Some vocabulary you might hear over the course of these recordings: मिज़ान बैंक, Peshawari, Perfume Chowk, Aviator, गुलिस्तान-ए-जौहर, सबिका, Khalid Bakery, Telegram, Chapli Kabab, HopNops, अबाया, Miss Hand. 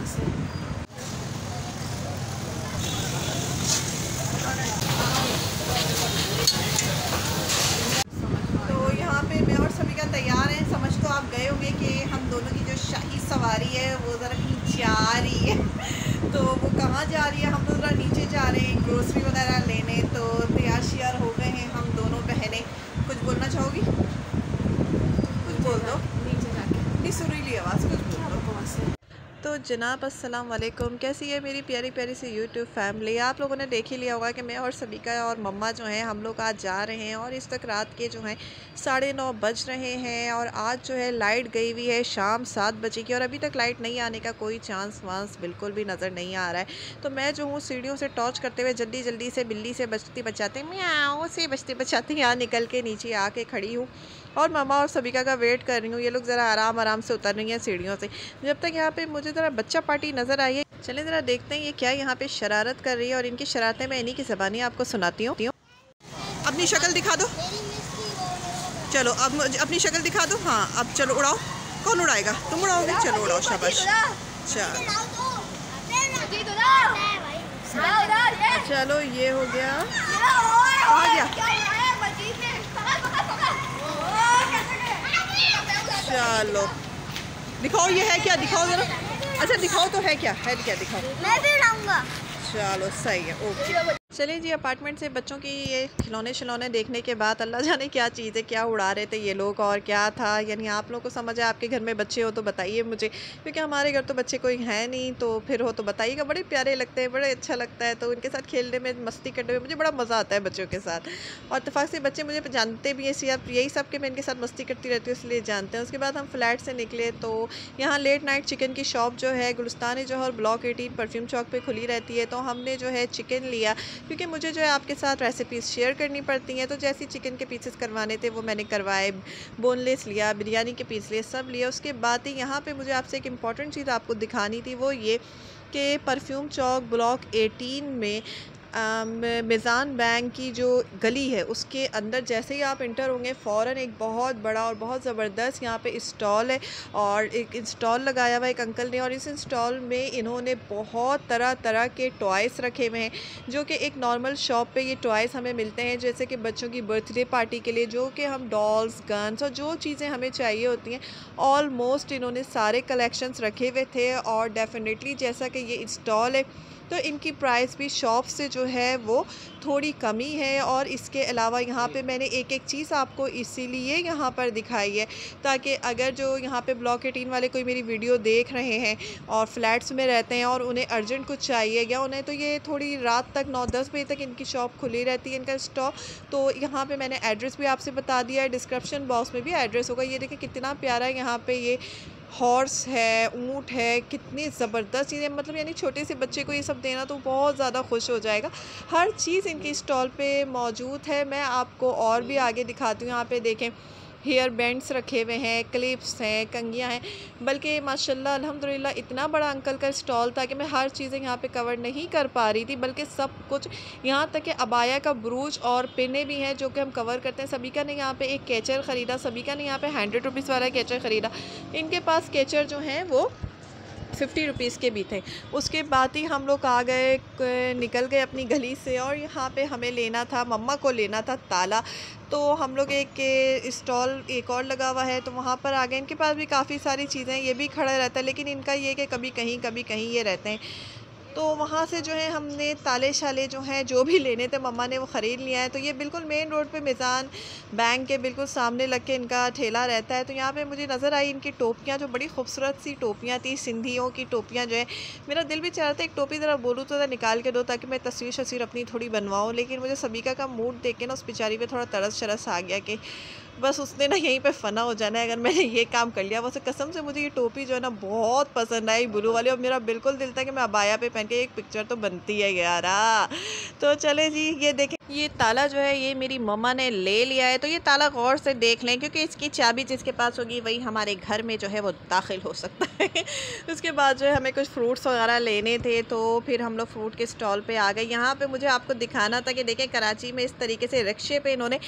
यहाँ से। तो यहाँ पे मैं और सभी का तैयार है। समझ तो आप गए होंगे कि हम दोनों की जो शाही सवारी है वो ज़रा कहीं जा रही है। तो वो कहाँ जा रही है, हम तो ज़रा नीचे जा रहे हैं ग्रोसरी वगैरह लेने। तो तैयार श्यार हो गए हैं हम दोनों बहनें। कुछ बोलना चाहोगी? कुछ बोल दो नीचे जाके, नहीं सुरीली आवाज़, कुछ बोल दो वहाँ से। तो जनाब अस्सलाम वालेकुम, कैसी है मेरी प्यारी प्यारी सी यूट्यूब फैमिली। आप लोगों ने देख ही लिया होगा कि मैं और सबीका और मम्मा जो हैं हम लोग आज जा रहे हैं और इस तक रात के जो हैं 9:30 बज रहे हैं। और आज जो है लाइट गई हुई है शाम 7 बजे की और अभी तक लाइट नहीं आने का कोई चांस वांस बिल्कुल भी नज़र नहीं आ रहा है। तो मैं जो हूँ सीढ़ियों से टॉर्च करते हुए जल्दी जल्दी से बिल्ली से बचती बचाते म्याओं से बचते बचाते यहाँ निकल के नीचे आके खड़ी हूँ और मम्मा और सबिका का वेट कर रही हूँ। ये लोग ज़रा आराम आराम से उतर रही हैं सीढ़ियों से। जब तक यहाँ पे मुझे ज़रा बच्चा पार्टी नज़र आई है। चलें ज़रा देखते हैं ये क्या यहाँ पे शरारत कर रही है और इनकी शरारतें मैं इन्हीं की ज़बानी आपको सुनाती हूँ। अपनी शक्ल दिखा दो, चलो अब अपनी शक्ल दिखा दो। हाँ अब चलो उड़ाओ। कौन उड़ाएगा? तुम उड़ाओगे? चलो उड़ाओ, शाबाश। चलो ये हो गया। आ गया, चलो दिखाओ ये है क्या, दिखाओ जरा। अच्छा दिखाओ तो है क्या दिखाओ। मैं भी लाऊंगा। चलो सही है, ओके। चलिए जी, अपार्टमेंट से बच्चों की ये खिलौने शिलौने देखने के बाद अल्लाह जाने क्या चीज़ें क्या उड़ा रहे थे ये लोग और क्या था। यानी आप लोगों को समझ है, आपके घर में बच्चे हो तो बताइए मुझे, क्योंकि हमारे घर तो बच्चे कोई हैं नहीं। तो फिर हो तो बताइएगा, बड़े प्यारे लगते हैं, बड़े अच्छा लगता है। तो उनके साथ खेलने में, मस्ती करने में मुझे बड़ा मज़ा आता है बच्चों के साथ। और इत्तेफाक से बच्चे मुझे जानते भी हैं, यही सब कि मैं इनके साथ मस्ती करती रहती हूँ इसलिए जानते हैं। उसके बाद हम फ्लैट से निकले तो यहाँ लेट नाइट चिकन की शॉप जो है गुलिस्तान-ए-जौहर ब्लॉक 18 परफ्यूम चौक पर खुली रहती है। तो हमने जो है चिकन लिया क्योंकि मुझे जो है आपके साथ रेसिपीज़ शेयर करनी पड़ती हैं। तो जैसे चिकन के पीसेस करवाने थे वो मैंने करवाए, बोनलेस लिया, बिरयानी के पीस लिए, सब लिया। उसके बाद ही यहाँ पे मुझे आपसे एक इम्पॉर्टेंट चीज़ आपको दिखानी थी, वो ये कि परफ्यूम चौक ब्लॉक 18 में मिज़ान बैंक की जो गली है उसके अंदर जैसे ही आप इंटर होंगे फ़ौरन एक बहुत बड़ा और बहुत ज़बरदस्त यहाँ पे स्टॉल है और एक इंस्टॉल लगाया हुआ एक अंकल ने। और इस इंस्टॉल में इन्होंने बहुत तरह तरह के टॉयज़ रखे हुए हैं जो कि एक नॉर्मल शॉप पे ये टॉयज़ हमें मिलते हैं, जैसे कि बच्चों की बर्थडे पार्टी के लिए जो कि हम डॉल्स, गन्स और जो चीज़ें हमें चाहिए होती हैं ऑलमोस्ट इन्होंने सारे कलेक्शंस रखे हुए थे। और डेफिनेटली जैसा कि ये स्टॉल है तो इनकी प्राइस भी शॉप से जो है वो थोड़ी कमी है। और इसके अलावा यहाँ पे मैंने एक एक चीज़ आपको इसीलिए यहाँ पर दिखाई है ताकि अगर जो यहाँ पे ब्लॉक 18 वाले कोई मेरी वीडियो देख रहे हैं और फ्लैट्स में रहते हैं और उन्हें अर्जेंट कुछ चाहिए या उन्हें, तो ये थोड़ी रात तक 9-10 बजे तक इनकी शॉप खुली रहती है, इनका स्टॉक। तो यहाँ पर मैंने एड्रेस भी आपसे बता दिया है, डिस्क्रिप्शन बॉक्स में भी एड्रेस होगा। ये देखिए कितना प्यारा यहाँ पर ये हॉर्स है, ऊँट है, कितनी ज़बरदस्त चीज़ें। मतलब यानी छोटे से बच्चे को ये सब देना तो बहुत ज़्यादा खुश हो जाएगा। हर चीज़ इनके स्टॉल पे मौजूद है। मैं आपको और भी आगे दिखाती हूँ। यहाँ पे देखें हेयर बैंड्स रखे हुए हैं, क्लिप्स हैं, कंघियाँ हैं, बल्कि माशाल्लाह अल्हम्दुलिल्लाह इतना बड़ा अंकल का स्टॉल था कि मैं हर चीज़ें यहाँ पे कवर नहीं कर पा रही थी, बल्कि सब कुछ, यहाँ तक कि अबाया का ब्रूज और पिने भी हैं जो कि हम कवर करते हैं। सबिका ने यहाँ पे एक कैचर ख़रीदा, सबिका ने यहाँ पे 100 रुपीज़ वाला कैचर ख़रीदा। इनके पास कैचर जो हैं वो 50 रुपीज़ के भी थे। उसके बाद ही हम लोग आ गए, निकल गए अपनी गली से और यहाँ पे हमें लेना था, मम्मा को लेना था ताला। तो हम लोग एक स्टॉल एक और लगा हुआ है तो वहाँ पर आ गए। इनके पास भी काफ़ी सारी चीज़ें, ये भी खड़ा रहता है लेकिन इनका ये कि कभी कहीं ये रहते हैं। तो वहाँ से जो है हमने ताले शाले जो हैं जो भी लेने थे मम्मा ने वो ख़रीद लिया है। तो ये बिल्कुल मेन रोड पे मिज़ान बैंक के बिल्कुल सामने लग के इनका ठेला रहता है। तो यहाँ पे मुझे नज़र आई इनकी टोपियाँ, जो बड़ी खूबसूरत सी टोपियाँ थी, सिंधियों की टोपियाँ जो है। मेरा दिल भी चाह रहा था एक टोपी ज़रा बोलूँ तो निकाल के दो ताकि मैं तस्वीर अपनी थोड़ी बनवाऊँ, लेकिन मुझे सबिका का मूड देख के ना उस बेचारी पर थोड़ा तरस शरस आ गया कि बस उसने ना यहीं पे फना हो जाना है अगर मैंने ये काम कर लिया। वैसे कसम से मुझे ये टोपी जो है ना बहुत पसंद आई, ब्लू वाली, और मेरा बिल्कुल दिल था कि मैं अबाया पे पहन के एक पिक्चर तो बनती है यारा। तो चले जी ये देखें। ये ताला जो है ये मेरी मम्मा ने ले लिया है, तो ये ताला गौर से देख लें क्योंकि इसकी चाबी जिसके पास होगी वही हमारे घर में जो है वो दाखिल हो सकता है। उसके बाद जो है हमें कुछ फ्रूट्स वगैरह लेने थे, तो फिर हम लोग फ्रूट के स्टॉल पे आ गए। यहाँ पे मुझे आपको दिखाना था कि देखें कराची में इस तरीके से रिक्शे पे इन्होंने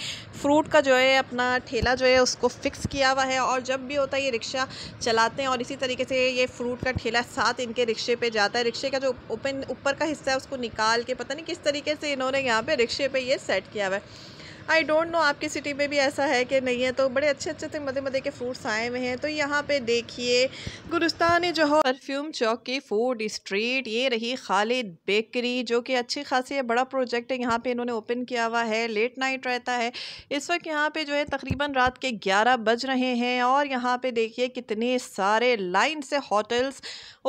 फ्रूट का जो है अपना ठेला जो है उसको फ़िक्स किया हुआ है, और जब भी होता है ये रिक्शा चलाते हैं और इसी तरीके से ये फ्रूट का ठेला साथ इनके रिक्शे पर जाता है। रिक्शे का जो ऊपर का हिस्सा है उसको निकाल के पता नहीं किस तरीके से इन्होंने यहाँ पर रिक्शे पे ये सेट किया हुआ है। आई डोंट नो आपकी सिटी में भी ऐसा है कि नहीं है, तो बड़े अच्छे अच्छे से मज़े मज़े के फ्रूट्स आए हुए हैं। तो यहाँ पे देखिए गुलिस्तान-ए-जौहर परफ्यूम चौक की फूड स्ट्रीट, ये रही खालिद बेकरी जो कि अच्छी खासी है, बड़ा प्रोजेक्ट है, यहाँ पे इन्होंने ओपन किया हुआ है। लेट नाइट रहता है इस वक्त यहाँ पर जो है, तकरीबन रात के 11 बज रहे हैं और यहाँ पर देखिए कितने सारे लाइन से होटल्स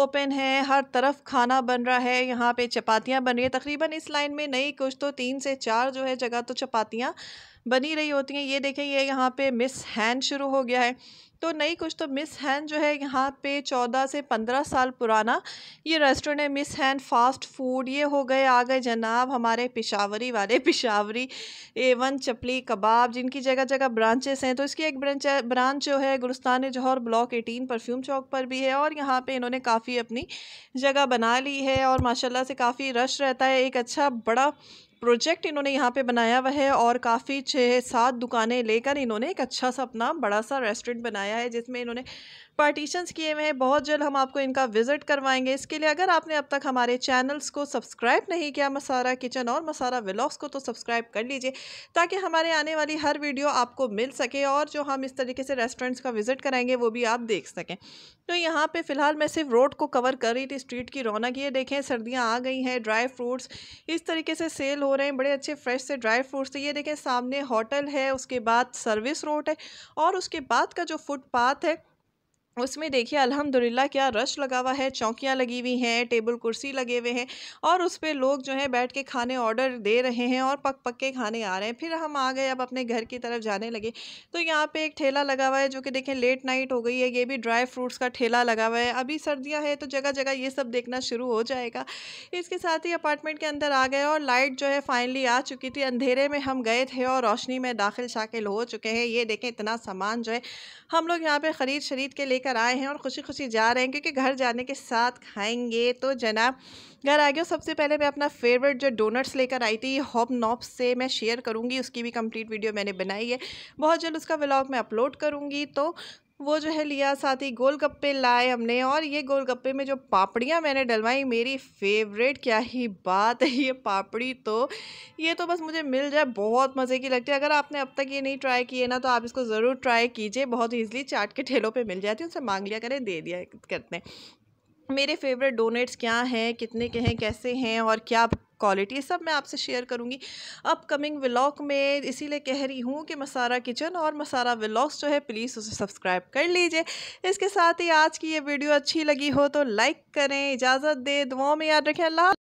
ओपन हैं, हर तरफ खाना बन रहा है। यहाँ पर चपातियाँ बन रही है, तकरीबन इस लाइन में नहीं कुछ तो 3 से 4 जो है जगह तो चपातियाँ बनी रही होती हैं। ये देखें ये यहाँ पे मिस हैंड शुरू हो गया है, तो नहीं कुछ तो मिस हैंड जो है यहाँ पे 14 से 15 साल पुराना ये रेस्टोरेंट है। मिस हैंड फास्ट फूड ये हो गए, आ गए जनाब हमारे पेशावरी वाले, पेशावरी एवन चपली कबाब जिनकी जगह जगह ब्रांचेस हैं। तो इसकी एक ब्रांच जो है गुलिस्तान-ए-जौहर ब्लॉक 18 परफ्यूम चौक पर भी है, और यहाँ पे इन्होंने काफ़ी अपनी जगह बना ली है और माशाल्लाह से काफ़ी रश रहता है। एक अच्छा बड़ा प्रोजेक्ट इन्होंने यहाँ पे बनाया हुआ है और काफ़ी 6-7 दुकानें लेकर इन्होंने एक अच्छा सा अपना बड़ा सा रेस्टोरेंट बनाया है, जिसमें इन्होंने पार्टीशंस किए हुए हैं। बहुत जल्द हम आपको इनका विज़िट करवाएंगे। इसके लिए अगर आपने अब तक हमारे चैनल्स को सब्सक्राइब नहीं किया, मसाला किचन और मसाला व्लॉग्स को, तो सब्सक्राइब कर लीजिए ताकि हमारे आने वाली हर वीडियो आपको मिल सके और जो हम इस तरीके से रेस्टोरेंट्स का विज़िट कराएंगे वो भी आप देख सकें। तो यहाँ पे फ़िलहाल मैं सिर्फ रोड को कवर कर रही थी, स्ट्रीट की रौनक। ये देखें सर्दियाँ आ गई हैं, ड्राई फ्रूट्स इस तरीके से सेल हो रहे हैं, बड़े अच्छे फ्रेश से ड्राई फ्रूट्स। तो ये देखें सामने होटल है, उसके बाद सर्विस रोड है, और उसके बाद का जो फुटपाथ है उसमें देखिए अल्हम्दुलिल्लाह क्या रश लगा हुआ है। चौकियाँ लगी हुई हैं, टेबल कुर्सी लगे हुए हैं, और उस पर लोग जो है बैठ के खाने ऑर्डर दे रहे हैं और पक पक के खाने आ रहे हैं। फिर हम आ गए, अब अपने घर की तरफ जाने लगे, तो यहाँ पे एक ठेला लगा हुआ है जो कि देखें लेट नाइट हो गई है, ये भी ड्राई फ्रूट्स का ठेला लगा हुआ है। अभी सर्दियाँ है तो जगह जगह ये सब देखना शुरू हो जाएगा। इसके साथ ही अपार्टमेंट के अंदर आ गए और लाइट जो है फाइनली आ चुकी थी। अंधेरे में हम गए थे और रोशनी में दाखिल शाकिल हो चुके हैं। ये देखें इतना सामान जो है हम लोग यहाँ पर ख़रीद शरीद के कर आए हैं और खुशी खुशी जा रहे हैं क्योंकि घर जाने के साथ खाएंगे। तो जनाब घर आ गया। सबसे पहले मैं अपना फेवरेट जो डोनट्स लेकर आई थी हॉपनॉप्स से मैं शेयर करूंगी, उसकी भी कंप्लीट वीडियो मैंने बनाई है, बहुत जल्द उसका व्लॉग मैं अपलोड करूंगी। तो वो जो है लिया, साथ ही गोलगप्पे लाए हमने, और ये गोलगप्पे में जो पापड़ियाँ मैंने डलवाई, मेरी फेवरेट क्या ही बात है ये पापड़ी। तो ये तो बस मुझे मिल जाए बहुत मज़े की लगती है। अगर आपने अब तक ये नहीं ट्राई किए ना तो आप इसको ज़रूर ट्राई कीजिए, बहुत ईजिली चाट के ठेलों पे मिल जाती है, उनसे मांग लिया करें, दे दिया करते हैं। मेरे फेवरेट डोनेट्स क्या हैं, कितने के हैं, कैसे हैं और क्या क्वालिटी, सब मैं आपसे शेयर करूंगी अपकमिंग व्लॉग में। इसीलिए कह रही हूँ कि मसाला किचन और मसाला व्लॉग्स जो है प्लीज़ उसे सब्सक्राइब कर लीजिए। इसके साथ ही आज की ये वीडियो अच्छी लगी हो तो लाइक करें। इजाज़त दें, दुआओं में याद रखें। अल्लाह।